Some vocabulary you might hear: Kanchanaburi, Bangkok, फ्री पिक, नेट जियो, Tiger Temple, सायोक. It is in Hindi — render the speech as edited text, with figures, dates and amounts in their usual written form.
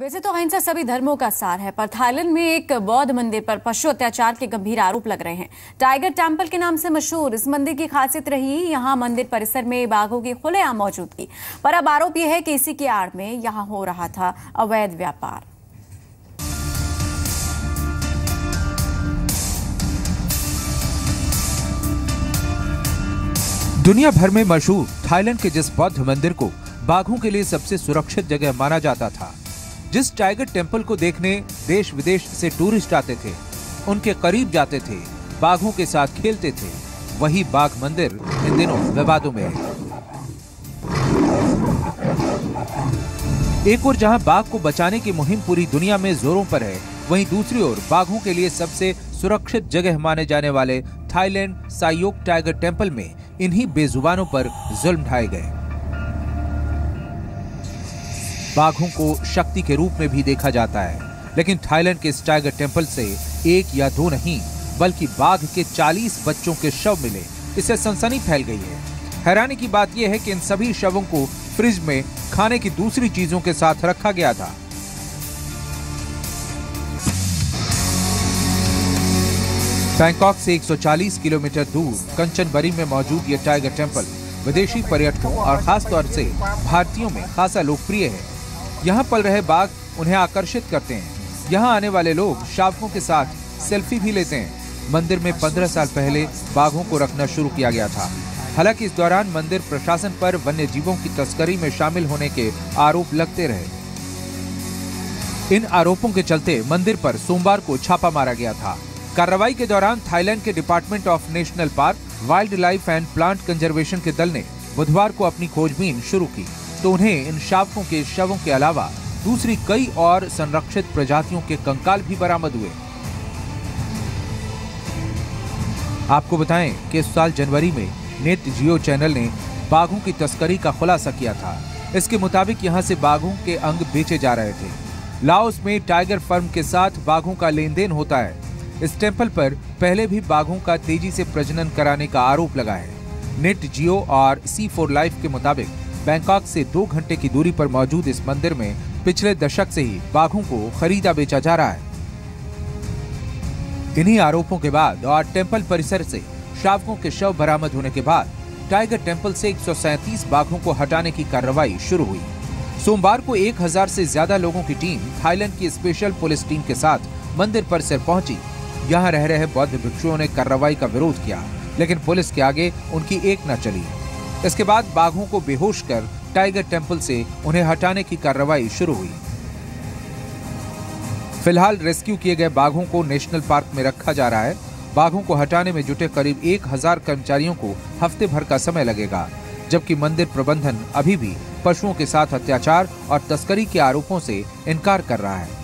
वैसे तो अहिंसा सभी धर्मों का सार है, पर थाईलैंड में एक बौद्ध मंदिर पर पशु अत्याचार के गंभीर आरोप लग रहे हैं। टाइगर टेम्पल के नाम से मशहूर इस मंदिर की खासियत रही यहाँ मंदिर परिसर में बाघों की खुलेआम मौजूदगी, पर अब आरोप यह है कि इसी की आड़ में यहाँ हो रहा था अवैध व्यापार। दुनिया भर में मशहूर थाईलैंड के जिस बौद्ध मंदिर को बाघों के लिए सबसे सुरक्षित जगह माना जाता था, जिस टाइगर टेम्पल को देखने देश विदेश से टूरिस्ट आते थे, उनके करीब जाते थे, बाघों के साथ खेलते थे, वही बाघ मंदिर इन दिनों विवादों में है। एक ओर जहां बाघ को बचाने की मुहिम पूरी दुनिया में जोरों पर है, वहीं दूसरी ओर बाघों के लिए सबसे सुरक्षित जगह माने जाने वाले थाईलैंड सायोक टाइगर टेम्पल में इन्हीं बेजुबानों पर जुल्म ढाए गए। बाघों को शक्ति के रूप में भी देखा जाता है, लेकिन थाईलैंड के इस टाइगर टेम्पल से एक या दो नहीं बल्कि बाघ के 40 बच्चों के शव मिले। इससे सनसनी फैल गई है। हैरानी की बात यह है कि इन सभी शवों को फ्रिज में खाने की दूसरी चीजों के साथ रखा गया था। बैंकॉक से 140 किलोमीटर दूर कंचनबरी में मौजूद यह टाइगर टेम्पल विदेशी पर्यटकों और खासतौर से भारतीयों में खासा लोकप्रिय है। यहाँ पल रहे बाघ उन्हें आकर्षित करते हैं। यहाँ आने वाले लोग शावकों के साथ सेल्फी भी लेते हैं। मंदिर में 15 साल पहले बाघों को रखना शुरू किया गया था। हालांकि इस दौरान मंदिर प्रशासन पर वन्य जीवों की तस्करी में शामिल होने के आरोप लगते रहे। इन आरोपों के चलते मंदिर पर सोमवार को छापा मारा गया था। कार्रवाई के दौरान थाईलैंड के department of national park, wildlife and plant conservation के दल ने बुधवार को अपनी खोजबीन शुरू की तो उन्हें इन शावकों के शवों के अलावा दूसरी कई और संरक्षित प्रजातियों के कंकाल भी बरामद हुए। आपको बताएं कि इस साल जनवरी में नेट जियो चैनल ने बाघों की तस्करी का खुलासा किया था। इसके मुताबिक यहां से बाघों के अंग बेचे जा रहे थे। लाओस में टाइगर फर्म के साथ बाघों का लेन देन होता है। इस टेम्पल पर पहले भी बाघों का तेजी से प्रजनन कराने का आरोप लगा है। नेट जियो और C4 लाइफ के मुताबिक बैंकॉक से 2 घंटे की दूरी पर मौजूद इस मंदिर में पिछले दशक से ही बाघों को खरीदा बेचा जा रहा है। इन्हीं आरोपों के बाद और टेम्पल परिसर से शावकों के शव बरामद होने के बाद टाइगर टेम्पल से 137 बाघों को हटाने की कार्रवाई शुरू हुई। सोमवार को 1000 से ज्यादा लोगों की टीम थाईलैंड की स्पेशल पुलिस टीम के साथ मंदिर परिसर पहुंची। यहाँ रह रहे बौद्ध भिक्षुओं ने कार्रवाई का विरोध किया, लेकिन पुलिस के आगे उनकी एक न चली। इसके बाद बाघों को बेहोश कर टाइगर टेम्पल से उन्हें हटाने की कार्रवाई शुरू हुई। फिलहाल रेस्क्यू किए गए बाघों को नेशनल पार्क में रखा जा रहा है। बाघों को हटाने में जुटे करीब 1000 कर्मचारियों को हफ्ते भर का समय लगेगा, जबकि मंदिर प्रबंधन अभी भी पशुओं के साथ अत्याचार और तस्करी के आरोपों से इनकार कर रहा है।